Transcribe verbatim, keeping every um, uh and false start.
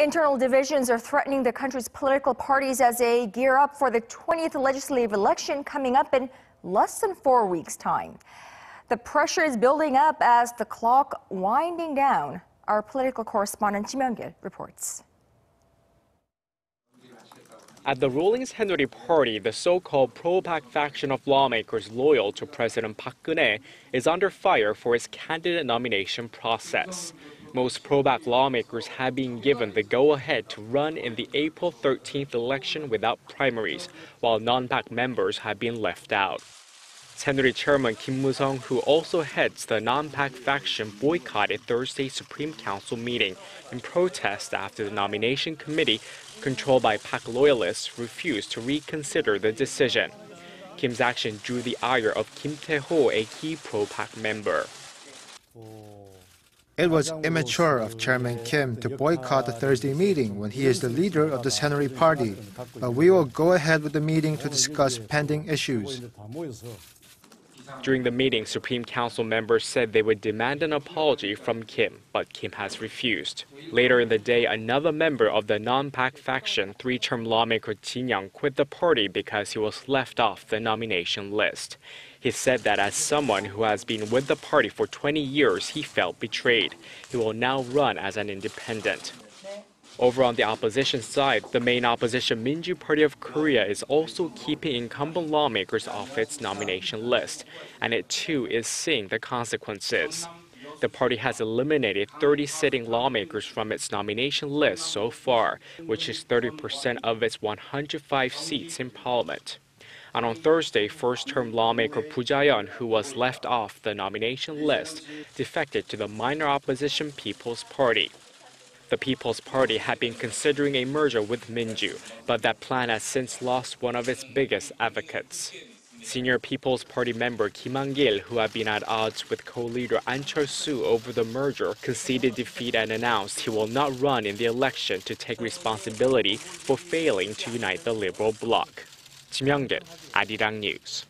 Internal divisions are threatening the country's political parties as they gear up for the twentieth legislative election coming up in less than four weeks' time. The pressure is building up as the clock winding down. Our political correspondent Ji Myung-kil reports. At the ruling Saenuri Party, the so-called pro-Pak faction of lawmakers loyal to President Park Geun-hye is under fire for its candidate nomination process. Most pro-Pak lawmakers have been given the go-ahead to run in the April thirteenth election without primaries, while non-Pak members have been left out. Saenuri Chairman Kim Moo-sung, who also heads the non-Pak faction, boycotted Thursday's Supreme Council meeting in protest after the nomination committee, controlled by Pak loyalists, refused to reconsider the decision. Kim's action drew the ire of Kim Tae-ho, a key pro-Pak member. It was immature of Chairman Kim to boycott the Thursday meeting when he is the leader of the Saenuri Party, but we will go ahead with the meeting to discuss pending issues. During the meeting, Supreme Council members said they would demand an apology from Kim, but Kim has refused. Later in the day, another member of the non-Pak faction, three-term lawmaker Chin Young, quit the party because he was left off the nomination list. He said that as someone who has been with the party for twenty years, he felt betrayed. He will now run as an independent. Over on the opposition side, the main opposition Minjoo Party of Korea is also keeping incumbent lawmakers off its nomination list, and it too is seeing the consequences. The party has eliminated thirty sitting lawmakers from its nomination list so far, which is thirty percent of its one hundred five seats in parliament. And on Thursday, first-term lawmaker Boo Jwa-hyun, who was left off the nomination list, defected to the minor opposition People's Party. The People's Party had been considering a merger with Minjoo, but that plan has since lost one of its biggest advocates. Senior People's Party member Ji Myung-kil, who had been at odds with co-leader Ahn Cheol Su over the merger, conceded defeat and announced he will not run in the election to take responsibility for failing to unite the liberal bloc. Ji Myung-kil, Arirang News.